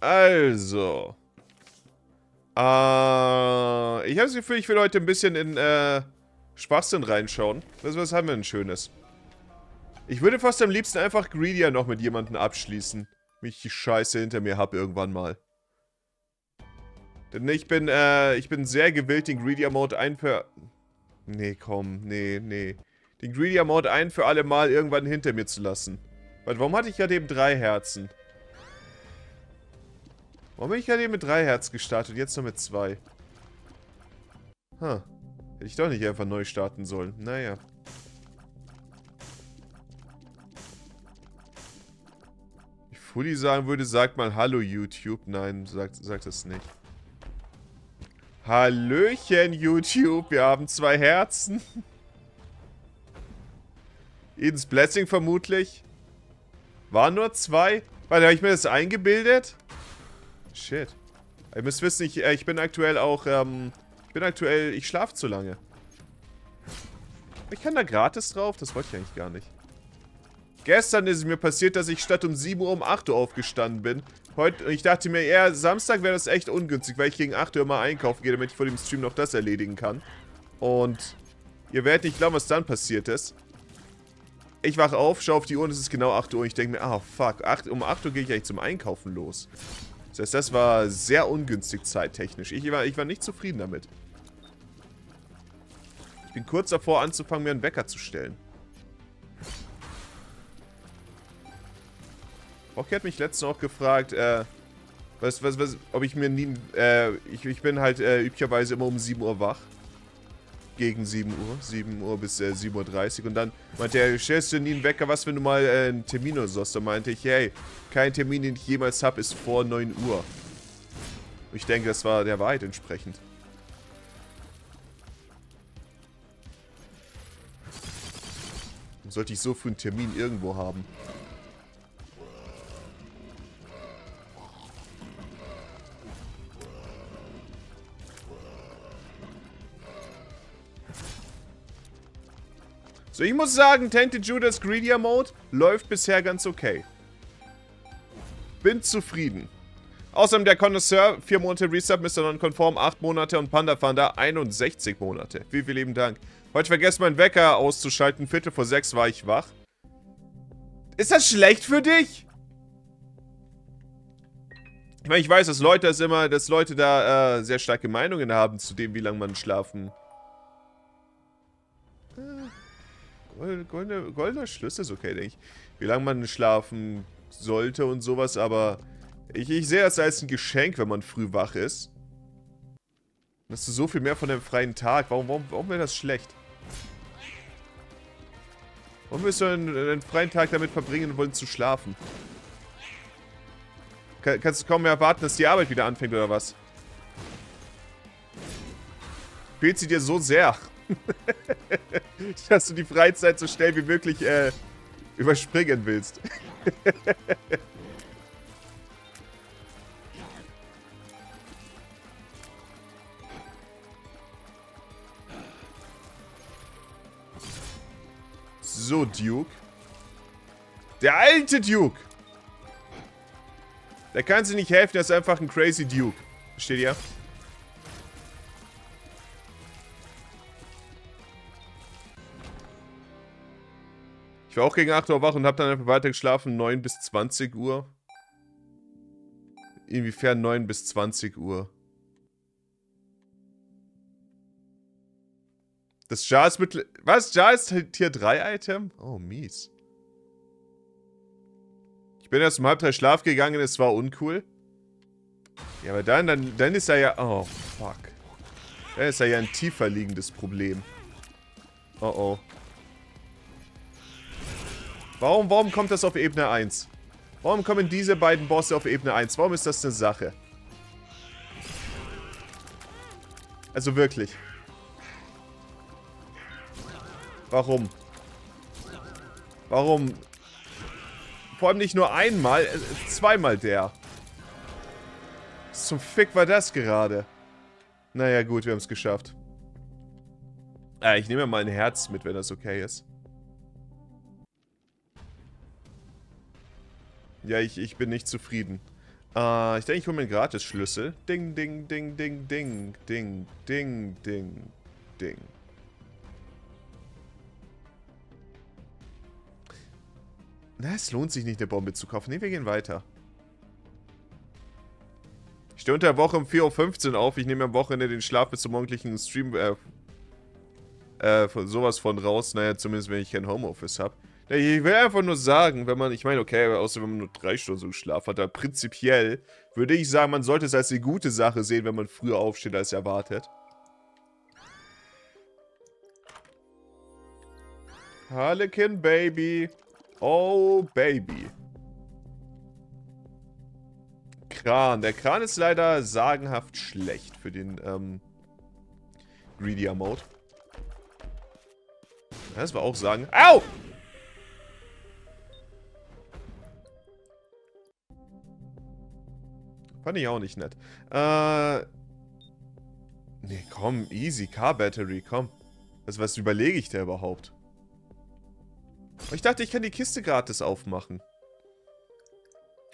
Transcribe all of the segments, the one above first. Also. Ich habe das Gefühl, ich will heute ein bisschen in Schwachsinn reinschauen. Was haben wir denn Schönes? Ich würde fast am liebsten einfach Greedier noch mit jemandem abschließen. Wenn ich die Scheiße hinter mir habe irgendwann mal. Denn ich bin sehr gewillt, den Greedier-Mode ein für... Nee, komm, nee, nee. Den Greedier-Mode ein für alle Mal irgendwann hinter mir zu lassen. Warte, warum hatte ich gerade eben 3 Herzen? Warum bin ich gerade eben mit 3 Herz gestartet und jetzt nur mit 2? Huh. Hätte ich doch nicht einfach neu starten sollen. Naja. Wenn ich Fully sagen würde, sagt mal Hallo YouTube. Nein, sagt es nicht. Hallöchen YouTube, wir haben 2 Herzen. Edens Blessing vermutlich. Waren nur 2? Warte, habe ich mir das eingebildet? Shit. Ihr müsst wissen, ich bin aktuell auch, ich schlafe zu lange. Ich kann da gratis drauf? Das wollte ich eigentlich gar nicht. Gestern ist es mir passiert, dass ich statt um 7 Uhr um 8 Uhr aufgestanden bin. Heute, ich dachte mir eher, Samstag wäre das echt ungünstig, weil ich gegen 8 Uhr mal einkaufen gehe, damit ich vor dem Stream noch das erledigen kann. Und ihr werdet nicht glauben, was dann passiert ist. Ich wache auf, schaue auf die Uhr und es ist genau 8 Uhr. Und ich denke mir, ah, fuck, um 8 Uhr gehe ich eigentlich zum Einkaufen los. Das heißt, das war sehr ungünstig zeittechnisch. Ich war nicht zufrieden damit. Ich bin kurz davor anzufangen, mir einen Wecker zu stellen. Rocky hat mich letztens auch gefragt, ob ich mir nie, ich bin halt üblicherweise immer um 7 Uhr wach. Gegen 7 Uhr bis 7.30 Uhr. Und dann meinte er, stellst du nie einen Wecker, was, wenn du mal einen Termin oder so hast? Da meinte ich, hey, kein Termin, den ich jemals habe, ist vor 9 Uhr. Und ich denke, das war der Wahrheit entsprechend. Und sollte ich so früh einen Termin irgendwo haben? So, ich muss sagen, Tainted Judas Greedier Mode läuft bisher ganz okay. Bin zufrieden. Außerdem der Connoisseur, 4 Monate Resub, Mr. Non-Conform, 8 Monate und Panda-Fan Panda 61 Monate. Vielen, vielen lieben Dank. Heute vergessen, meinen Wecker auszuschalten. 5:45 war ich wach. Ist das schlecht für dich? Ich meine, ich weiß, dass Leute da sehr starke Meinungen haben zu dem, wie lange man schlafen. Goldener Schlüssel ist okay, denke ich. Wie lange man schlafen sollte und sowas, aber ich sehe das als ein Geschenk, wenn man früh wach ist. Dann hast du so viel mehr von dem freien Tag. Warum wäre das schlecht? Warum willst du einen freien Tag damit verbringen wollen zu schlafen? Kannst du kaum mehr erwarten, dass die Arbeit wieder anfängt, oder was? Fehlt sie dir so sehr? Dass du die Freizeit so schnell wie möglich überspringen willst. So, Duke. Der alte Duke. Der kann sie nicht helfen, der ist einfach ein crazy Duke. Versteht ihr? Ich war auch gegen 8 Uhr wach und habe dann einfach weiter geschlafen, 9 bis 20 Uhr. Inwiefern 9 bis 20 Uhr? Das Jar ist mit... Was? Jar ist Tier 3-Item? Oh, mies. Ich bin erst um 2:30 schlaf gegangen, es war uncool. Ja, aber dann ist er ja... Oh, fuck. Dann ist er ja ein tiefer liegendes Problem. Oh, oh. Warum kommt das auf Ebene 1? Warum kommen diese beiden Bosse auf Ebene 1? Warum ist das eine Sache? Also wirklich. Warum? Warum? Vor allem nicht nur einmal, zweimal der. Was zum Fick war das gerade? Naja gut, wir haben es geschafft. Ich nehme ja mal ein Herz mit, wenn das okay ist. Ja, ich bin nicht zufrieden. Ich denke, ich hole mir einen Gratis-Schlüssel. Ding, ding, ding, ding, ding, ding, ding, ding, ding. Na, es lohnt sich nicht, eine Bombe zu kaufen. Ne, wir gehen weiter. Ich stehe unter der Woche um 4:15 Uhr auf. Ich nehme am Wochenende den Schlaf bis zum morgendlichen Stream sowas von raus. Naja, zumindest wenn ich kein Homeoffice habe. Ich will einfach nur sagen, wenn man, ich meine, okay, außer wenn man nur 3 Stunden so Schlaf hat, dann prinzipiell würde ich sagen, man sollte es als eine gute Sache sehen, wenn man früher aufsteht als erwartet. Harlequin Baby. Oh, Baby. Kran. Der Kran ist leider sagenhaft schlecht für den Greedier-Mode. Das war auch sagen. Au! Fand ich auch nicht nett. Nee, komm, easy. Car-Battery, komm. Also, was überlege ich da überhaupt? Ich dachte, ich kann die Kiste gratis aufmachen.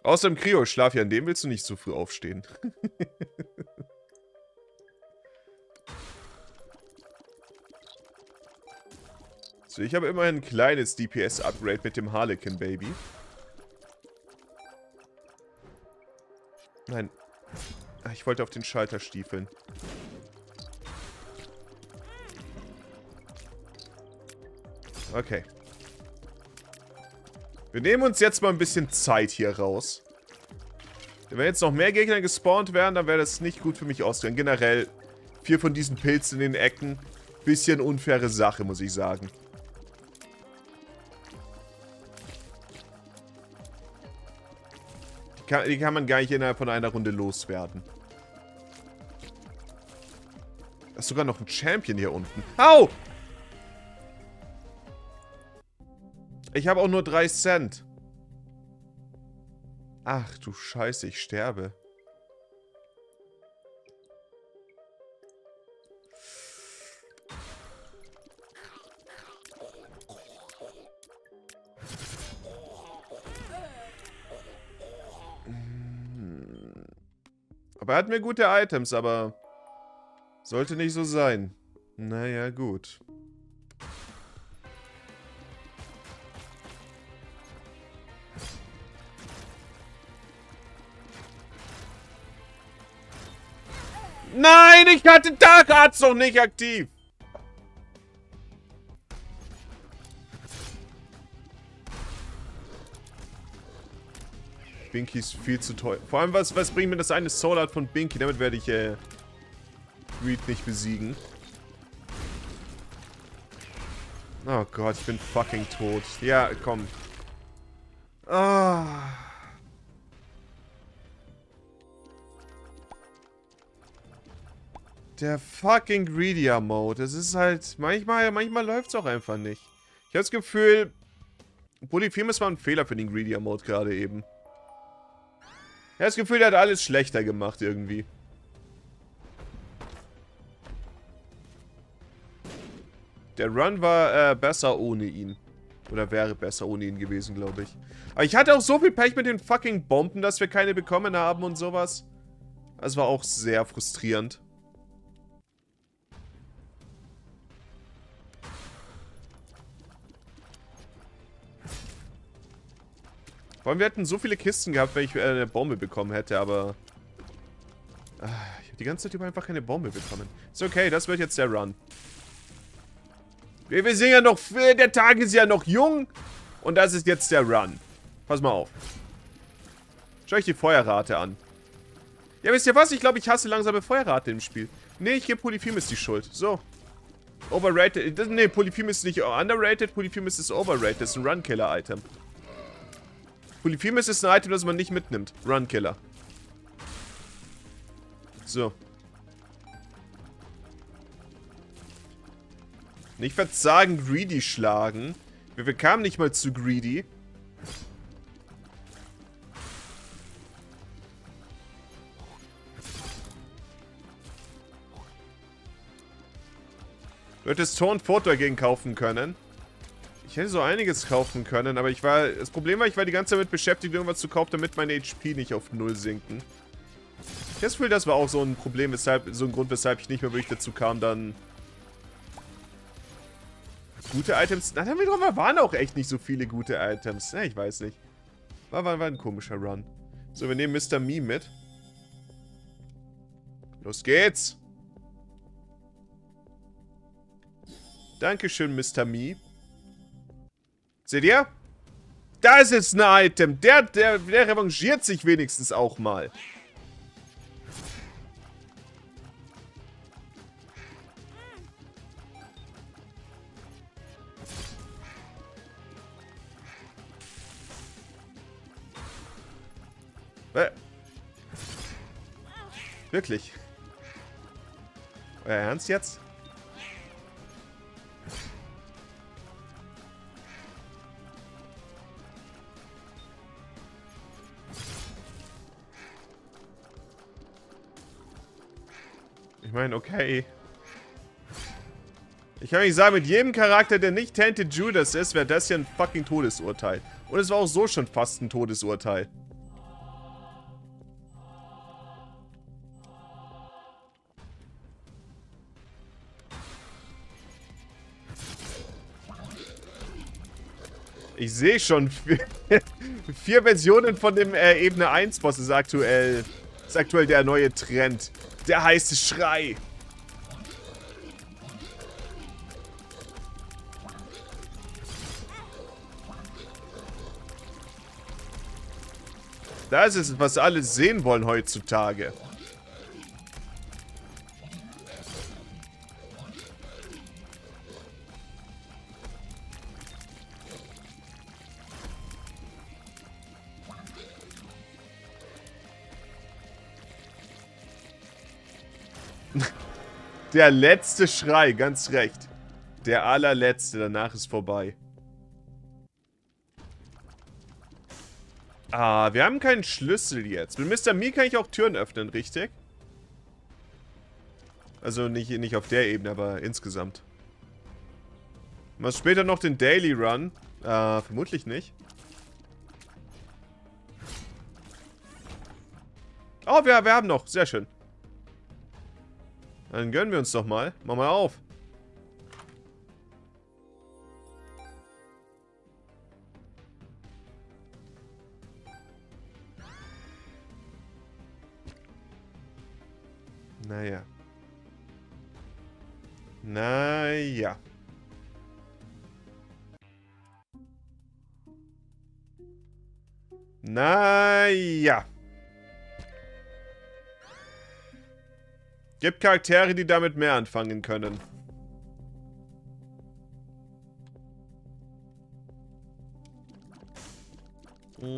Außer im Krio, schlaf ja, an dem willst du nicht so früh aufstehen. So, ich habe immerhin ein kleines DPS-Upgrade mit dem Harlequin Baby. Nein. Ich wollte auf den Schalter stiefeln. Okay. Wir nehmen uns jetzt mal ein bisschen Zeit hier raus. Wenn jetzt noch mehr Gegner gespawnt wären, dann wäre das nicht gut für mich ausgegangen. Generell, 4 von diesen Pilzen in den Ecken. Bisschen unfaire Sache, muss ich sagen. Die kann man gar nicht innerhalb von einer Runde loswerden. Da ist sogar noch ein Champion hier unten. Au! Ich habe auch nur 3 Cent. Ach du Scheiße, ich sterbe. Aber er hat mir gute Items, aber sollte nicht so sein. Naja, gut. Nein, ich hatte Dark Arts noch nicht aktiv. Binky ist viel zu teuer. Vor allem, was bringt mir das eine Soul Art von Binky? Damit werde ich Greed nicht besiegen. Oh Gott, ich bin fucking tot. Ja, komm. Ah. Der fucking Greedier-Mode. Das ist halt... Manchmal läuft es auch einfach nicht. Ich habe das Gefühl... Polyphemus war ein Fehler für den Greedier-Mode gerade eben. Ich habe das Gefühl, der hat alles schlechter gemacht irgendwie. Der Run war besser ohne ihn. Oder wäre besser ohne ihn gewesen, glaube ich. Aber ich hatte auch so viel Pech mit den fucking Bomben, dass wir keine bekommen haben und sowas. Das war auch sehr frustrierend. Vor allem, wir hätten so viele Kisten gehabt, wenn ich eine Bombe bekommen hätte, aber... Ich habe die ganze Zeit über einfach keine Bombe bekommen. Ist okay, das wird jetzt der Run. Wir sind ja noch... Der Tag ist ja noch jung. Und das ist jetzt der Run. Pass mal auf. Schau euch die Feuerrate an. Ja, wisst ihr was? Ich glaube, ich hasse langsame Feuerrate im Spiel. Nee, ich gebe Polyphemus die Schuld. So. Overrated. Nee, Polyphemus ist nicht underrated. Polyphemus ist overrated. Das ist ein Run-Killer-Item. Polyphemus ist ein Item, das man nicht mitnimmt. Runkiller. So. Nicht verzagen, Greedy schlagen. Wir kamen nicht mal zu Greedy. Du hättest Torn Fort dagegen kaufen können. Ich hätte so einiges kaufen können, aber ich war... Das Problem war, ich war die ganze Zeit damit beschäftigt, irgendwas zu kaufen, damit meine HP nicht auf 0 sinken. Ich habe das Gefühl, das war auch so ein Problem, so ein Grund, weshalb ich nicht mehr wirklich dazu kam, dann... Gute Items... Na, damit waren auch echt nicht so viele gute Items. Ja, ich weiß nicht. War ein komischer Run. So, wir nehmen Mr. Mee mit. Los geht's! Dankeschön, Mr. Mee. Seht ihr? Das ist ein Item. Der revanchiert sich wenigstens auch mal. Wirklich? Euer Ernst jetzt? Ich meine, okay. Ich kann nicht sagen, mit jedem Charakter, der nicht Tainted Judas ist, wäre das hier ein fucking Todesurteil. Und es war auch so schon fast ein Todesurteil. Ich sehe schon, 4 Versionen von dem Ebene 1 Boss ist aktuell der neue Trend. Der heiße Schrei. Das ist, was alle sehen wollen heutzutage. Der letzte Schrei, ganz recht. Der allerletzte, danach ist vorbei. Ah, wir haben keinen Schlüssel jetzt. Mit Mr. Mee kann ich auch Türen öffnen, richtig? Also nicht auf der Ebene, aber insgesamt. Was später noch den Daily Run? Vermutlich nicht. Oh, wir haben noch. Sehr schön. Dann gönnen wir uns doch mal. Mach mal auf. Naja. Naja. Naja. Gibt Charaktere, die damit mehr anfangen können. Wir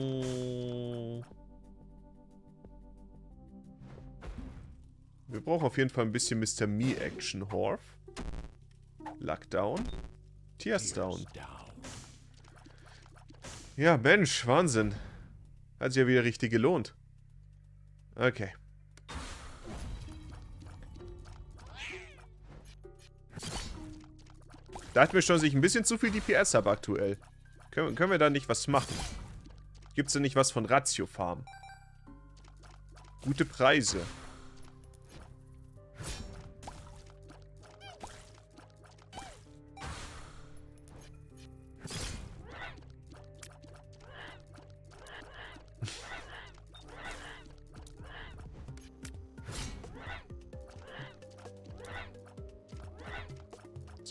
brauchen auf jeden Fall ein bisschen Mr. Mee Action. Horf. Lockdown. Tears down. Ja, Mensch, Wahnsinn. Hat sich ja wieder richtig gelohnt. Okay. Dachte mir schon, dass ich ein bisschen zu viel DPS habe aktuell. Können wir da nicht was machen? Gibt's denn nicht was von Ratio Farm? Gute Preise.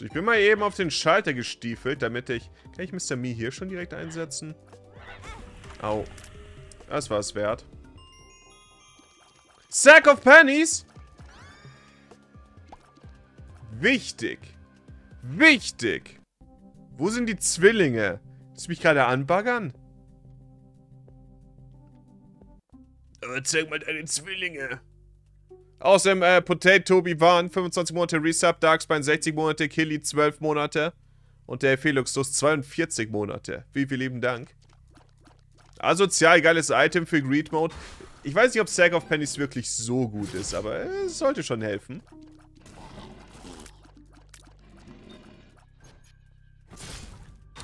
Ich bin mal eben auf den Schalter gestiefelt, damit ich... Kann ich Mr. Mee hier schon direkt einsetzen? Au. Das war es wert. Sack of Pennies! Wichtig. Wichtig. Wo sind die Zwillinge? Willst du mich gerade anbaggern? Aber zeig mal deine Zwillinge. Außerdem Potato-Tobi waren 25 Monate Resub, Darkspine 60 Monate, Killy 12 Monate und der Feluxus 42 Monate. Vielen lieben Dank. Asozial, geiles Item für Greed Mode. Ich weiß nicht, ob Sack of Pennies wirklich so gut ist, aber es sollte schon helfen.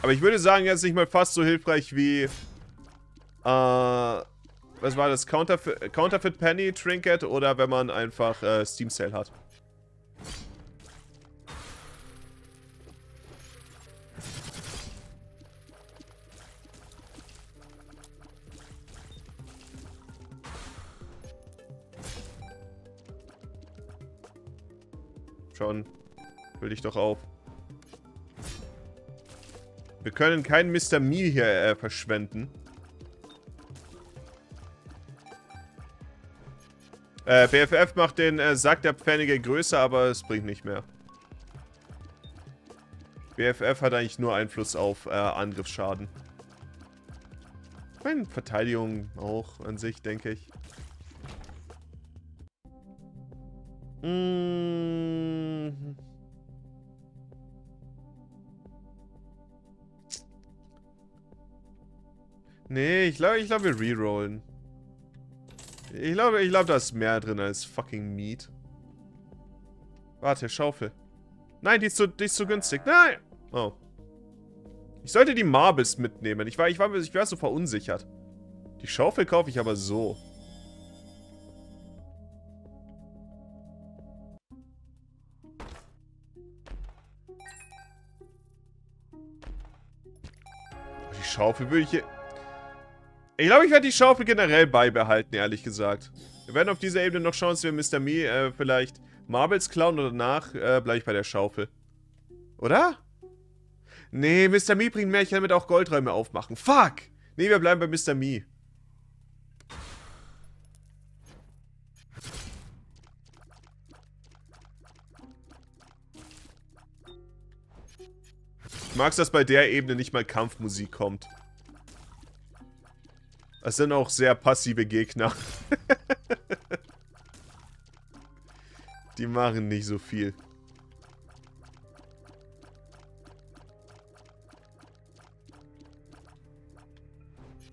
Aber Aber ich würde sagen, jetzt nicht mal fast so hilfreich wie... was war das? Counterfeit Penny Trinket oder wenn man einfach Steam Sale hat. Schon. Will ich doch auf. Wir können keinen Mr. Mee hier verschwenden. BFF macht den Sack der Pfennige größer, aber es bringt nicht mehr. BFF hat eigentlich nur Einfluss auf Angriffsschaden. Ich meine, Verteidigung auch an sich, denke ich. Mmh. Nee, ich glaube, wir rerollen. Ich glaube, da ist mehr drin als fucking Meat. Warte, Schaufel. Nein, die ist zu günstig. Nein! Oh. Ich sollte die Marbles mitnehmen. Ich war so verunsichert. Die Schaufel kaufe ich aber so. Die Schaufel würde ich hier... Ich glaube, ich werde die Schaufel generell beibehalten, ehrlich gesagt. Wir werden auf dieser Ebene noch schauen, dass wir Mr. Mee vielleicht Marbles klauen oder danach bleibe ich bei der Schaufel. Oder? Nee, Mr. Mee bringt mehr, ich kann damit auch Goldräume aufmachen. Fuck! Nee, wir bleiben bei Mr. Mee. Ich mag es, dass bei der Ebene nicht mal Kampfmusik kommt. Es sind auch sehr passive Gegner. Die machen nicht so viel.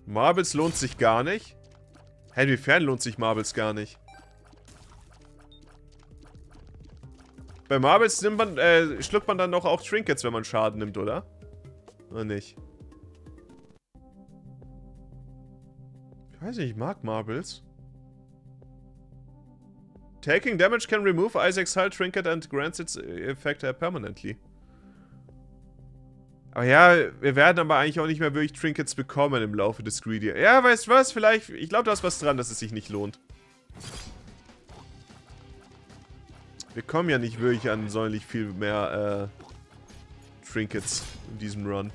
Marbles lohnt sich gar nicht? Hä, inwiefern lohnt sich Marbles gar nicht? Bei Marbles nimmt man, schluckt man dann doch auch Trinkets, wenn man Schaden nimmt, oder? Oder nicht? Ich weiß nicht, ich mag Marbles. Taking damage can remove Isaac's hull trinket and grants its effect permanently. Aber ja, wir werden aber eigentlich auch nicht mehr wirklich Trinkets bekommen im Laufe des Greedier. Ja, weißt du was? Vielleicht, ich glaube, da ist was dran, dass es sich nicht lohnt. Wir kommen ja nicht wirklich an sonderlich viel mehr Trinkets in diesem Run.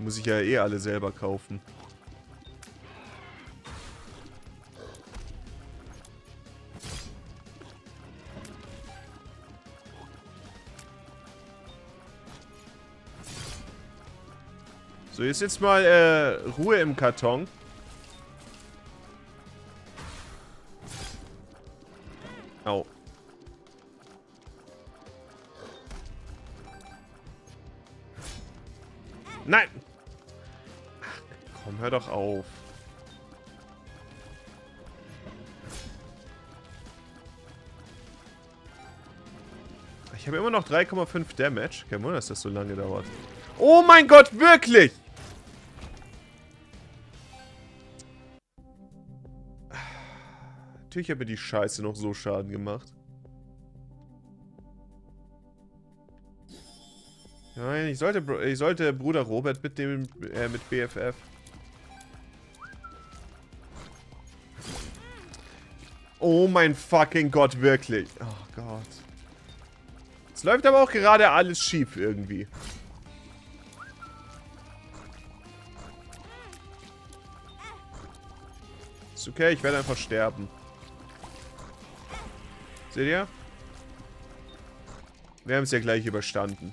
Muss ich ja eh alle selber kaufen. So, ist jetzt mal Ruhe im Karton. Au. Nein! Ach, komm, hör doch auf. Ich habe immer noch 3,5 Damage. Kein Wunder, dass das so lange dauert. Oh mein Gott, wirklich! Natürlich habe ich die Scheiße noch so Schaden gemacht. Nein, ich sollte Bruder Robert mitnehmen mit BFF. Oh mein fucking Gott, wirklich. Oh Gott. Es läuft aber auch gerade alles schief irgendwie. Ist okay, ich werde einfach sterben. Seht ihr? Wir haben es ja gleich überstanden.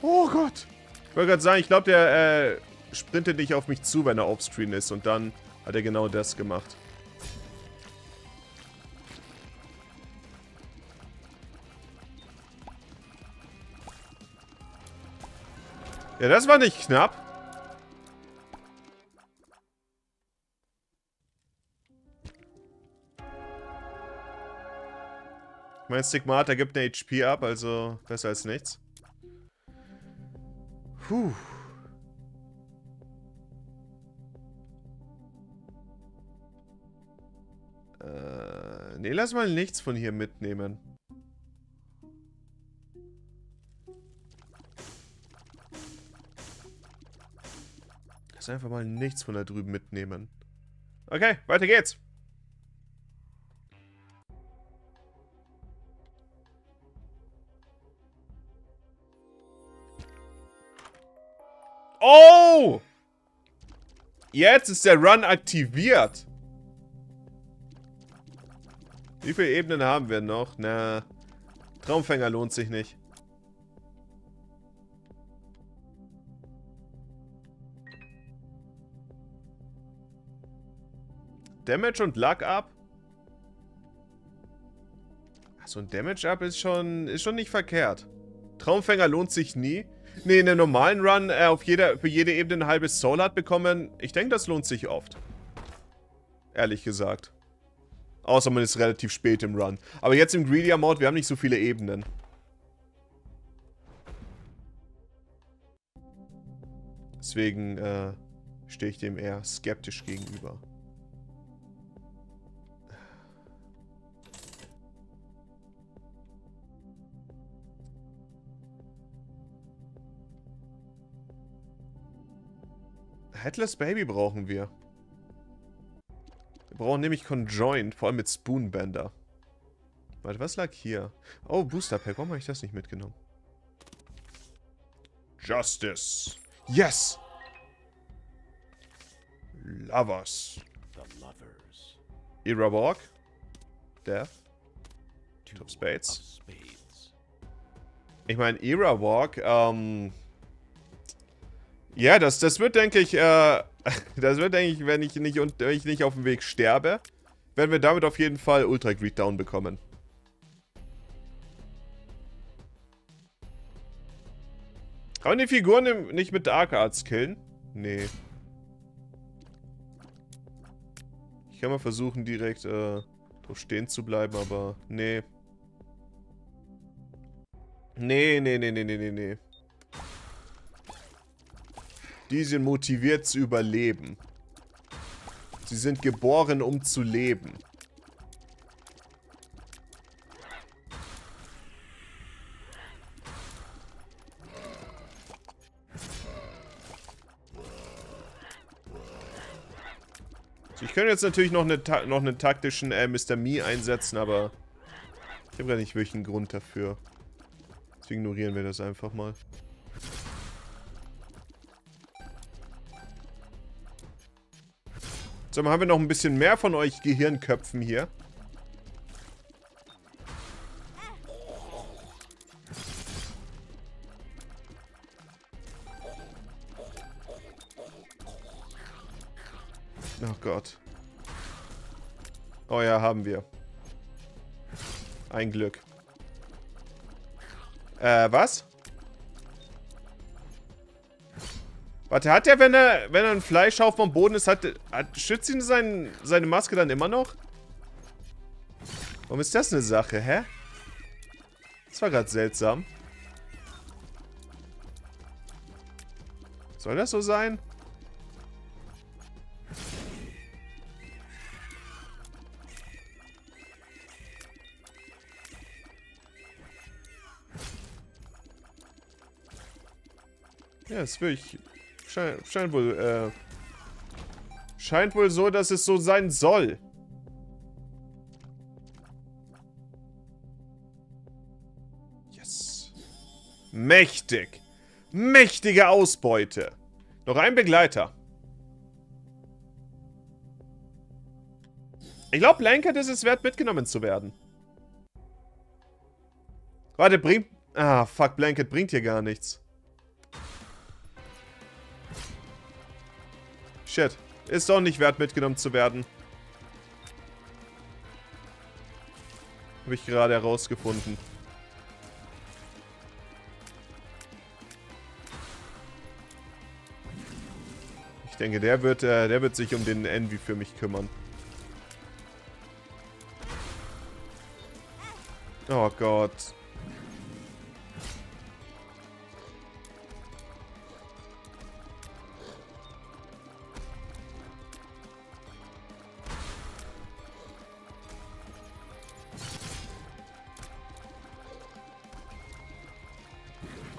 Oh Gott! Ich wollte gerade sagen, ich glaube, der sprintet nicht auf mich zu, wenn er offscreen ist. Und dann hat er genau das gemacht. Ja, das war nicht knapp. Mein Stigmata gibt eine HP ab, also besser als nichts. Puh. Ne, lass mal nichts von hier mitnehmen. Lass einfach mal nichts von da drüben mitnehmen. Okay, weiter geht's. Oh! Jetzt ist der Run aktiviert. Wie viele Ebenen haben wir noch? Na, Traumfänger lohnt sich nicht. Damage und Luck Up? So ein Damage Up ist schon nicht verkehrt. Traumfänger lohnt sich nie. Ne, in der normalen Run für jede Ebene ein halbes Soul hat bekommen. Ich denke, das lohnt sich oft. Ehrlich gesagt. Außer man ist relativ spät im Run. Aber jetzt im Greedier-Mode, wir haben nicht so viele Ebenen. Deswegen stehe ich dem eher skeptisch gegenüber. Headless Baby brauchen wir. Wir brauchen nämlich Conjoint, vor allem mit Spoonbender. Warte, was lag hier? Oh, Booster Pack, warum habe ich das nicht mitgenommen? Justice. Yes! Lovers. Éra Walk. Death. Two of Spades. Ich meine, Éra Walk, ja, das wird, denke ich, wenn ich nicht auf dem Weg sterbe, werden wir damit auf jeden Fall Ultra-Greed down bekommen. Kann man die Figuren nicht mit Dark Arts killen? Nee. Ich kann mal versuchen, direkt drauf stehen zu bleiben, aber nee. Nee. Die sind motiviert zu überleben. Sie sind geboren, um zu leben. Also ich könnte jetzt natürlich noch einen taktischen Mr. Mee einsetzen, aber ich habe gar nicht wirklich einen Grund dafür. Deswegen ignorieren wir das einfach mal. So, haben wir noch ein bisschen mehr von euch Gehirnköpfen hier. Oh Gott. Oh ja, haben wir. Ein Glück. Was? Warte, hat der, wenn er ein Fleischhaufen am Boden ist, schützt ihn seine Maske dann immer noch? Warum ist das eine Sache, hä? Das war gerade seltsam. Soll das so sein? Ja, das will ich... Scheint wohl so, dass es so sein soll. Yes. Mächtig. Mächtige Ausbeute. Noch ein Begleiter. Ich glaube, Blanket ist es wert, mitgenommen zu werden. Warte, ah, fuck, Blanket bringt hier gar nichts. Shit. Ist doch nicht wert, mitgenommen zu werden. Habe ich gerade herausgefunden. denke, der wird sich um den Envy für mich kümmern. Oh Gott.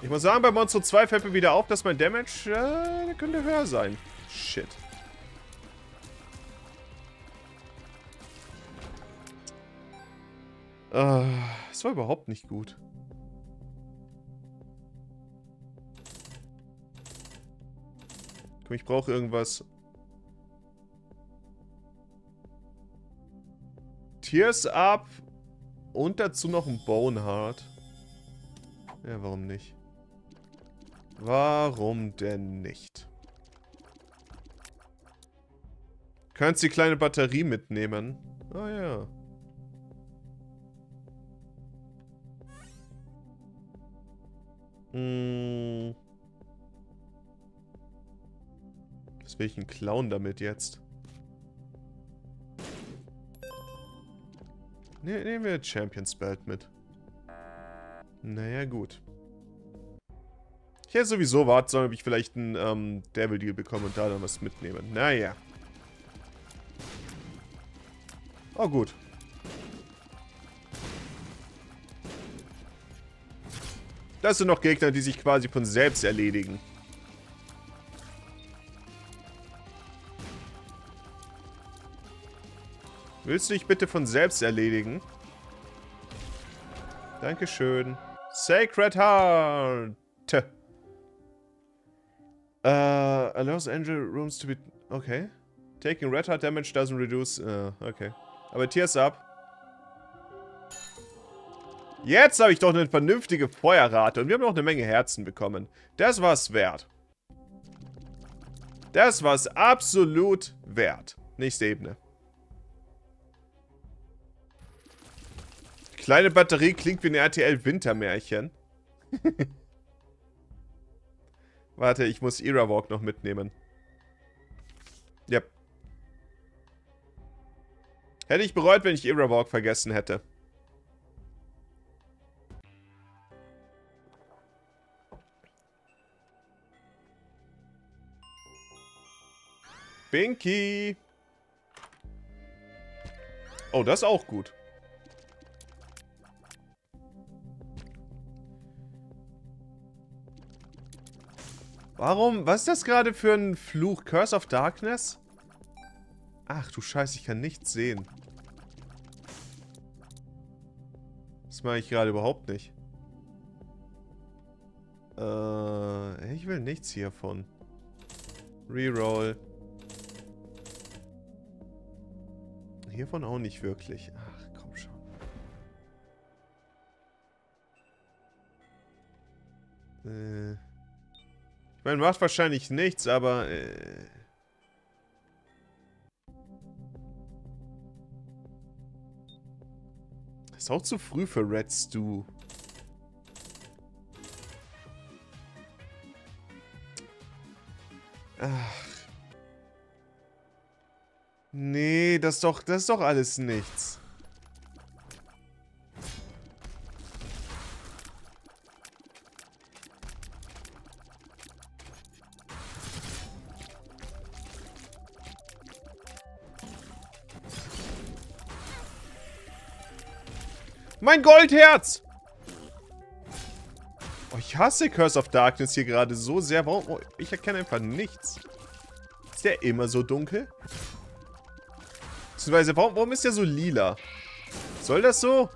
Ich muss sagen, bei Monster 2 fällt mir wieder auf, dass mein Damage könnte höher sein. Shit. Das war überhaupt nicht gut. Komm, ich brauche irgendwas. Tears Up und dazu noch ein Boneheart. Ja, warum nicht? Warum denn nicht? Kannst die kleine Batterie mitnehmen? Ah ja. Hm. Was will ich denn klauen damit jetzt? Ne, nehmen wir Champions Belt mit. Naja, gut. Ich hätte sowieso warten sollen, ob ich vielleicht einen Devil Deal bekomme und da dann was mitnehme. Naja. Oh, gut. Das sind noch Gegner, die sich quasi von selbst erledigen. Willst du dich bitte von selbst erledigen? Dankeschön. Sacred Heart! Allows Angel Rooms to be... Okay. Taking Red Heart Damage doesn't reduce... okay. Aber Tears Up. Jetzt habe ich doch eine vernünftige Feuerrate und wir haben noch eine Menge Herzen bekommen. Das war's wert. Das war's absolut wert. Nächste Ebene. Kleine Batterie klingt wie ein RTL-Wintermärchen. Warte, ich muss Éra Walk noch mitnehmen. Yep. Hätte ich bereut, wenn ich Éra Walk vergessen hätte. Binky! Oh, das ist auch gut. Warum? Was ist das gerade für ein Fluch? Curse of Darkness? Ach du Scheiße, ich kann nichts sehen. Das mache ich gerade überhaupt nicht. Ich will nichts hiervon. Reroll. Hiervon auch nicht wirklich. Ach, komm schon. Ich meine, macht wahrscheinlich nichts, aber... Ist auch zu früh für Red Stew. Ach. Nee, das ist doch alles nichts. Mein Goldherz! Oh, ich hasse Curse of Darkness hier gerade so sehr. Warum? Oh, ich erkenne einfach nichts. Ist der immer so dunkel? Beziehungsweise, warum ist der so lila? Soll das so?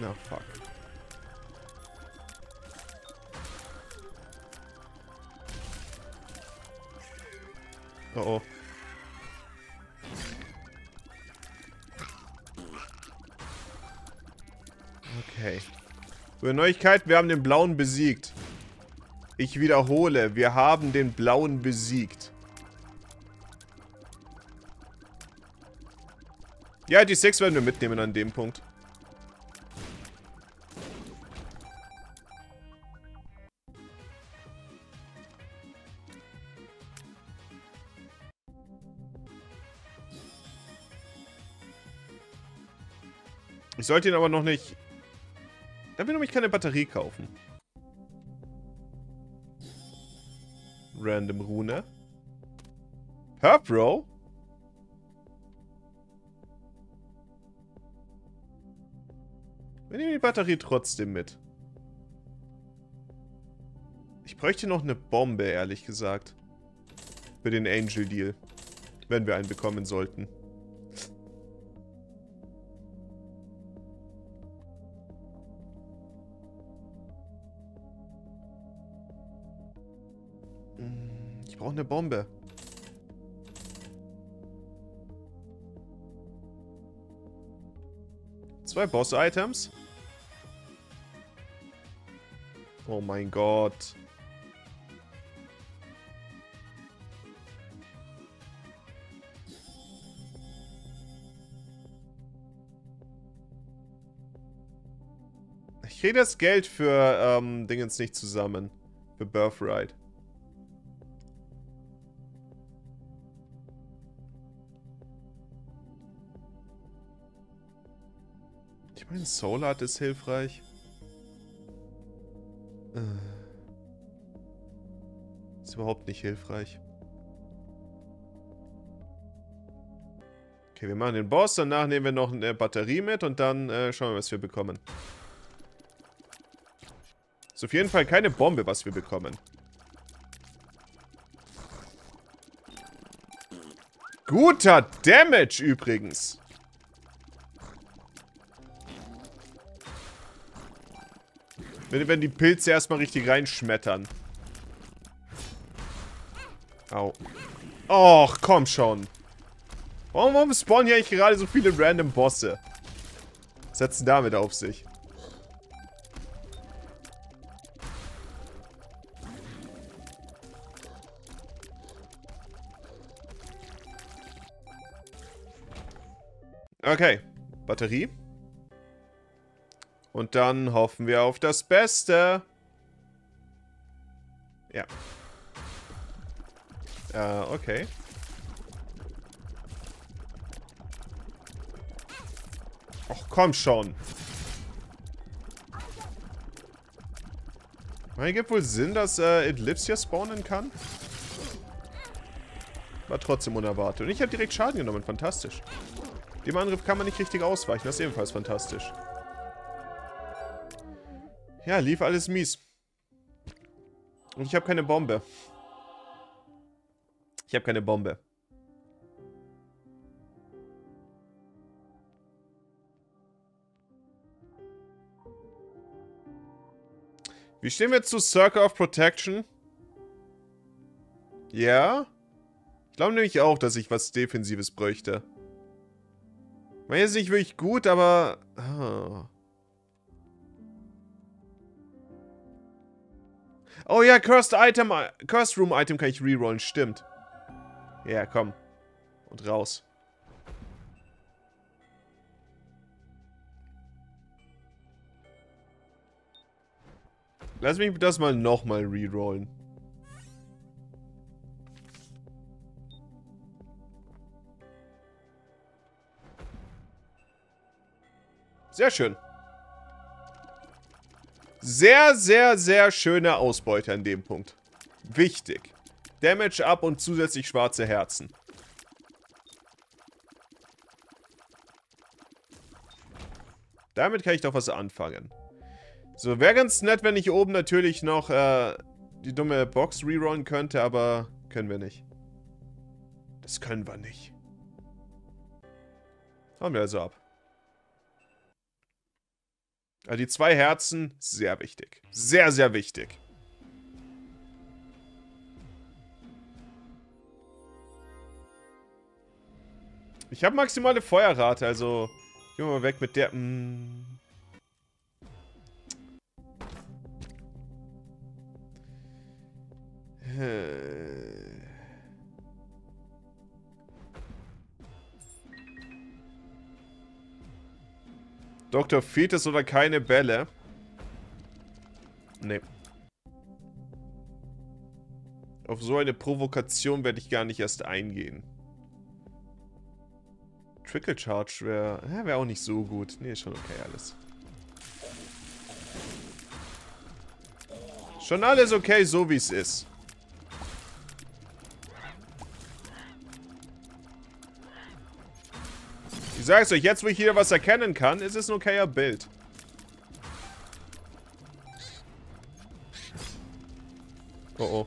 Na, fuck. Oh oh. Okay. Gute Neuigkeit, wir haben den Blauen besiegt. Ich wiederhole, wir haben den Blauen besiegt. Ja, die 6 werden wir mitnehmen an dem Punkt. Ich sollte ihn aber noch nicht... Da will nämlich keine Batterie kaufen. Random Rune. Herb-Row? Wir nehmen die Batterie trotzdem mit. Ich bräuchte noch eine Bombe, ehrlich gesagt. Für den Angel Deal. Wenn wir einen bekommen sollten. Ich brauche eine Bombe. Zwei Boss-Items. Oh mein Gott. Ich kriege das Geld für Dingens nicht zusammen. Für Birthright. Mein Soul Art ist hilfreich. Ist überhaupt nicht hilfreich. Okay, wir machen den Boss, danach nehmen wir noch eine Batterie mit und dann schauen wir, was wir bekommen. Ist auf jeden Fall keine Bombe, was wir bekommen. Guter Damage übrigens. Wenn die Pilze erstmal richtig reinschmettern. Au. Och, komm schon. Warum spawnen hier eigentlich gerade so viele random Bosse? Was hat's denn damit auf sich? Okay. Batterie. Und dann hoffen wir auf das Beste. Ja. Okay. Och, komm schon. Es gibt wohl Sinn, dass Eclipse hier spawnen kann. War trotzdem unerwartet. Und ich habe direkt Schaden genommen. Fantastisch. Dem Angriff kann man nicht richtig ausweichen. Das ist ebenfalls fantastisch. Ja, lief alles mies. Und ich habe keine Bombe. Ich habe keine Bombe. Wie stehen wir zu Circle of Protection? Ja? Ich glaube nämlich auch, dass ich was Defensives bräuchte. Meine ist nicht wirklich gut, aber... Oh. Oh ja, Cursed Room Item kann ich rerollen, stimmt. Ja, komm. Und raus. Lass mich das mal nochmal rerollen. Sehr schön. Sehr, sehr, sehr schöne Ausbeute an dem Punkt. Wichtig. Damage up und zusätzlich schwarze Herzen. Damit kann ich doch was anfangen. So, wäre ganz nett, wenn ich hier oben natürlich noch die dumme Box rerollen könnte, aber können wir nicht. Das können wir nicht. Hauen wir also ab. Also die 2 Herzen, sehr wichtig. Sehr, sehr wichtig. Ich habe maximale Feuerrate, also... Gehen wir mal weg mit der... Dr. Fetus oder keine Bälle? Nee. Auf so eine Provokation werde ich gar nicht erst eingehen. Trickle Charge wäre auch nicht so gut. Nee, ist schon okay alles. Schon alles okay, so wie es ist. Ich sag's euch, jetzt wo ich hier was erkennen kann, ist es ein okayer Bild. Oh oh.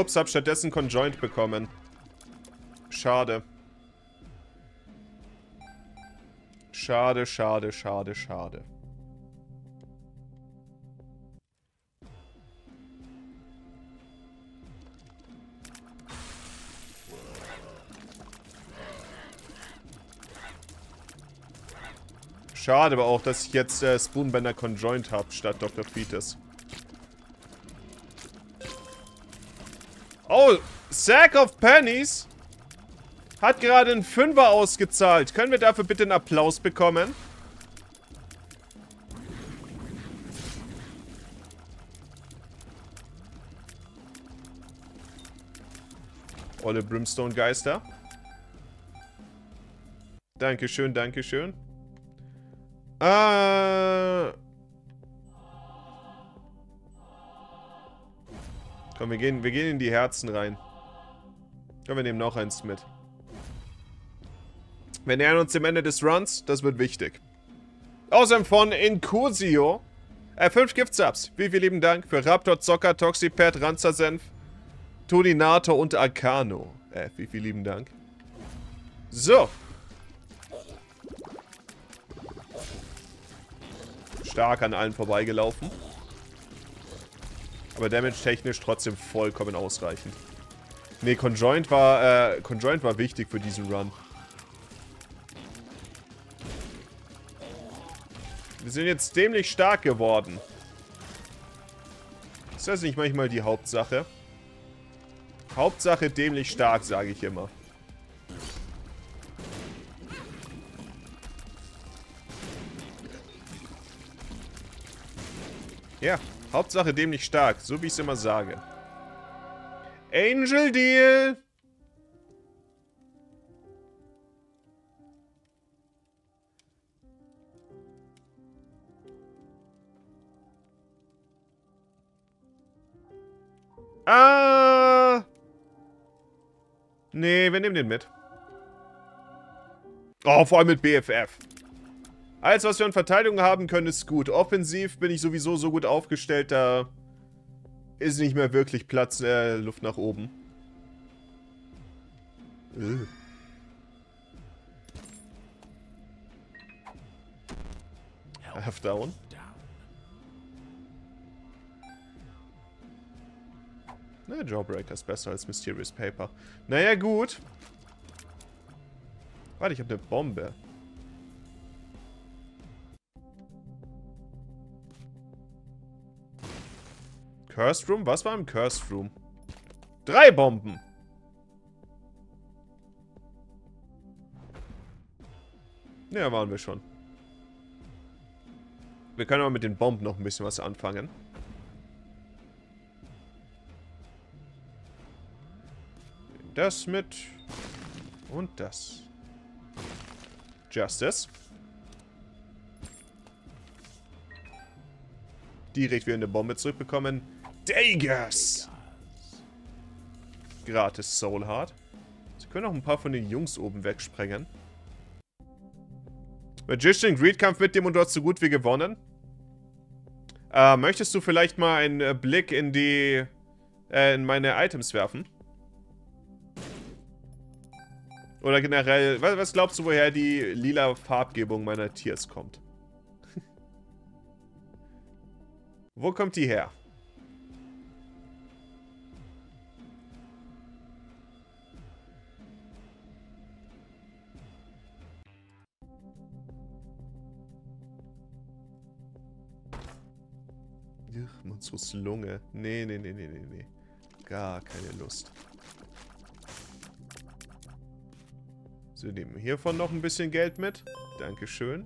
Ups, hab stattdessen Conjoint bekommen. Schade. Schade, schade, schade, schade. Schade aber auch, dass ich jetzt Spoonbender Conjoint habe, statt Dr. Fetus. Oh, Sack of Pennies hat gerade einen Fünfer ausgezahlt. Können wir dafür bitte einen Applaus bekommen? Olle Brimstone-Geister. Dankeschön, dankeschön. Komm, wir gehen in die Herzen rein. Komm, wir nehmen noch eins mit. Wir nähern uns dem Ende des Runs, das wird wichtig. Außerdem von Incursio. 5 Gift-Subs. Vielen lieben Dank für Raptor, Zocker, Toxipad, Ranzersenf, Toninator und Arcano. Vielen lieben Dank. So. Stark an allen vorbeigelaufen. Aber damage-technisch trotzdem vollkommen ausreichend. Ne, Conjoint war wichtig für diesen Run. Wir sind jetzt dämlich stark geworden. Ist das nicht manchmal die Hauptsache? Hauptsache dämlich stark, sage ich immer. Ja. Hauptsache dämlich stark, so wie ich es immer sage. Angel Deal! Ah! Nee, wir nehmen den mit. Oh, vor allem mit BFF. Alles, was wir an Verteidigung haben können, ist gut. Offensiv bin ich sowieso so gut aufgestellt, da ist nicht mehr wirklich Platz, Luft nach oben. Half down. Na, Jawbreaker ist besser als Mysterious Paper. Naja, gut. Warte, ich habe eine Bombe. Cursed Room? Was war im Cursed Room? 3 Bomben! Ja, waren wir schon. Wir können aber mit den Bomben noch ein bisschen was anfangen. Das mit... und das. Justice. Direkt wieder eine Bombe zurückbekommen. Daggers! Gratis Soul Heart. Sie können auch ein paar von den Jungs oben wegsprengen. Magician Greed Kampf mit dem und du hast so gut wie gewonnen. Möchtest du vielleicht mal einen Blick in die... in meine Items werfen? Oder generell, was glaubst du, woher die lila Farbgebung meiner Tiers kommt? Wo kommt die her? Ach, Monstrous Lunge. Nee, nee, nee, nee, nee, nee. Gar keine Lust. So, nehmen wir hiervon noch ein bisschen Geld mit. Dankeschön.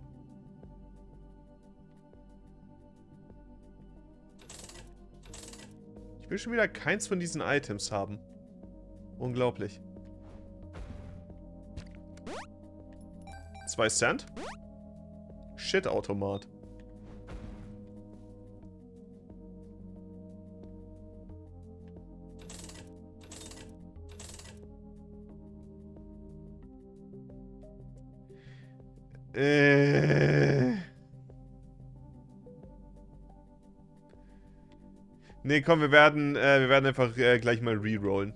Ich will schon wieder keins von diesen Items haben. Unglaublich. 2 Cent? Shit-Automat. Nee, komm, wir werden einfach gleich mal rerollen.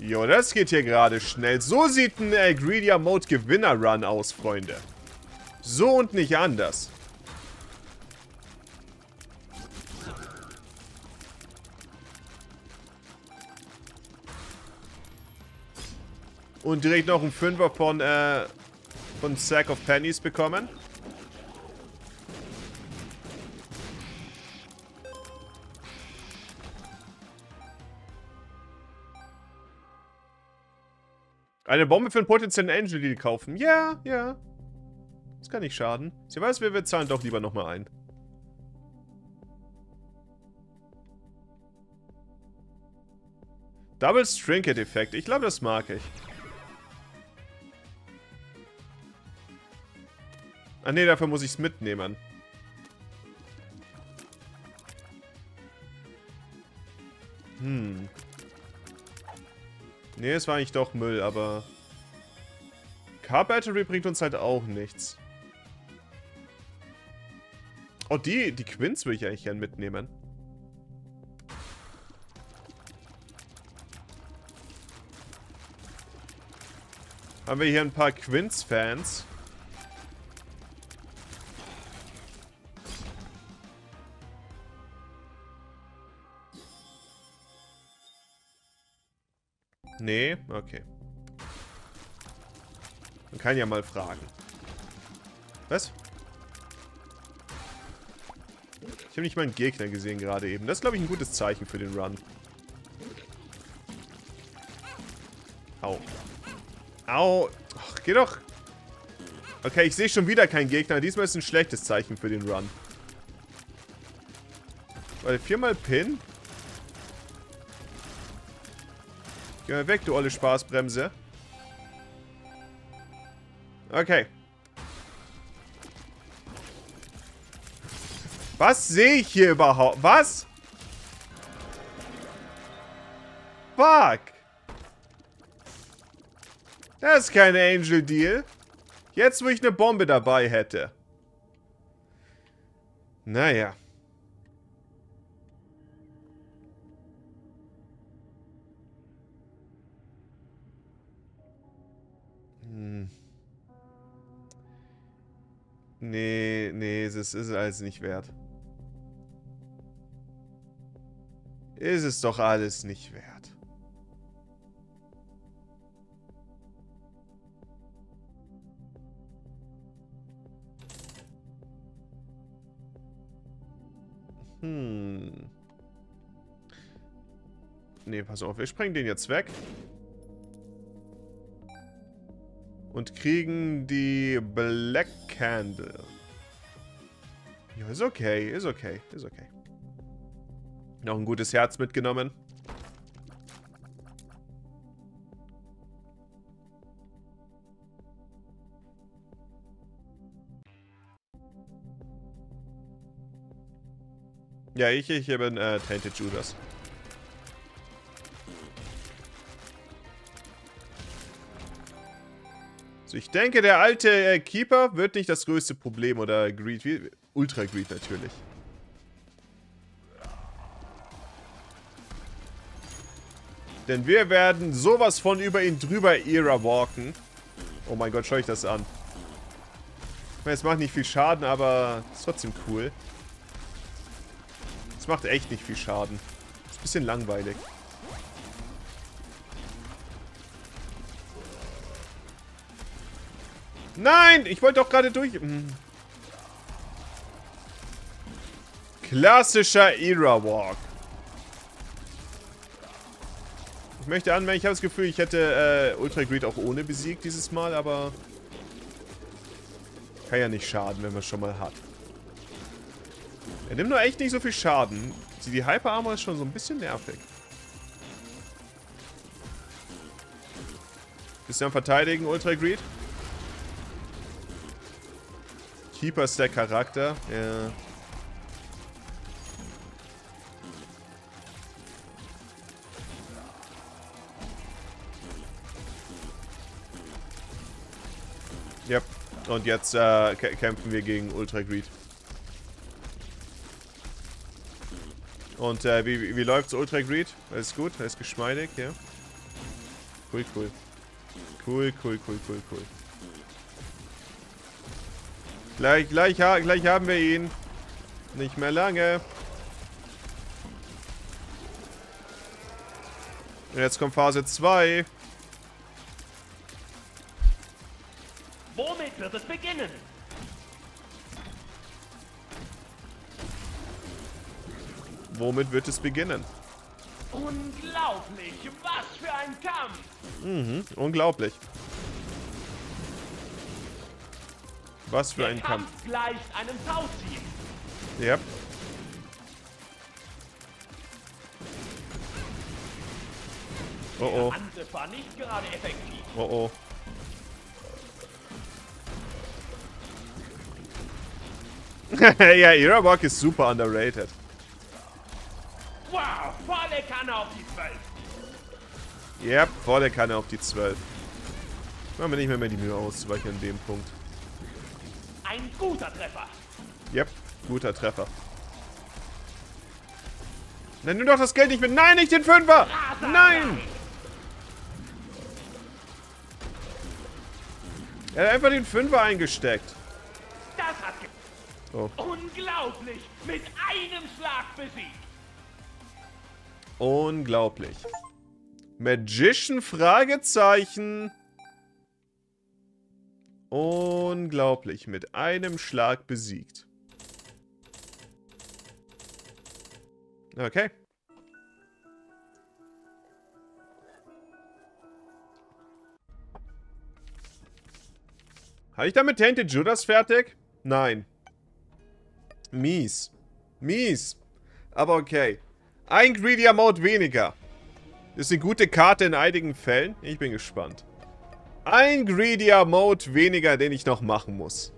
Jo, das geht hier gerade schnell. So sieht ein Greedier Mode Gewinner Run aus, Freunde. So und nicht anders. Und direkt noch einen Fünfer von Sack of Pennies bekommen. Eine Bombe für einen potenziellen Angel Deal kaufen. Ja, ja. Das kann nicht schaden. Sie weiß, wir zahlen doch lieber nochmal ein. Double Trinket-Effekt. Ich glaube, das mag ich. Ah ne, dafür muss ich es mitnehmen. Ne, es war eigentlich doch Müll, aber... Car-Battery bringt uns halt auch nichts. Oh, die Quins will ich eigentlich gern mitnehmen. Haben wir hier ein paar Quins-Fans? Nee, okay. Man kann ja mal fragen. Was? Ich habe nicht mal einen Gegner gesehen gerade eben. Das ist, glaube ich, ein gutes Zeichen für den Run. Au. Au. Ach, geh doch. Okay, ich sehe schon wieder keinen Gegner. Diesmal ist ein schlechtes Zeichen für den Run. Warte, 4-mal Pin? Geh mal weg, du olle Spaßbremse. Okay. Was sehe ich hier überhaupt? Was? Fuck. Das ist kein Angel Deal. Jetzt, wo ich eine Bombe dabei hätte. Naja. Nee, nee, das ist alles nicht wert. Ist es doch alles nicht wert. Nee, pass auf, wir sprengen den jetzt weg. Und kriegen die Black Candle. Ja, ist okay, ist okay, ist okay. Noch ein gutes Herz mitgenommen. Ja, ich bin Tainted Judas. So, ich denke, der alte Keeper wird nicht das größte Problem, oder Greed, Ultra-Greed natürlich. Denn wir werden sowas von über ihn drüber Éra walken. Oh mein Gott, schau ich das an. Ich meine, es macht nicht viel Schaden, aber ist trotzdem cool. Es macht echt nicht viel Schaden. Ist ein bisschen langweilig. Nein, ich wollte doch gerade durch. Klassischer Éra Walk. Ich möchte anmerken, ich habe das Gefühl, ich hätte Ultra-Greed auch ohne besiegt dieses Mal, aber kann ja nicht schaden, wenn man es schon mal hat. Er nimmt nur echt nicht so viel Schaden. Die Hyper-Armor ist schon so ein bisschen nervig. Bist du am Verteidigen, Ultra-Greed? Keeper ist der Charakter. Ja. Yep. Und jetzt kämpfen wir gegen Ultra-Greed. Und wie läuft's, Ultra-Greed? Alles gut, alles geschmeidig, ja. Cool, cool. Cool, cool, cool, cool, cool. Gleich haben wir ihn. Nicht mehr lange. Und jetzt kommt Phase 2. Womit wird es beginnen? Womit wird es beginnen? Unglaublich, was für ein Kampf! Mhm, unglaublich. Was für ein Kampf. Der Kampf gleicht einem Tauziehen. Yep. Oh oh. Der Angriff war nicht gerade effektiv. Oh oh. Ja, Éra Walk ist super underrated. Wow, volle Kanne auf die 12. Ja, yep, volle Kanne auf die 12. Machen wir nicht mehr die Mühe auszuweichen an dem Punkt. Ein guter Treffer. Ja, yep, guter Treffer. Nein, nimm doch das Geld nicht mit. Nein, nicht den Fünfer. Nein. Er hat einfach den Fünfer eingesteckt. Das hat oh. Unglaublich. Mit einem Schlag besiegt. Unglaublich. Magician? Fragezeichen. Unglaublich. Mit einem Schlag besiegt. Okay. Habe ich damit Tainted Judas fertig? Nein. Mies. Mies. Aber okay. Ein Greedier Mode weniger. Ist eine gute Karte in einigen Fällen. Ich bin gespannt. Ein Greedier Mode weniger, den ich noch machen muss.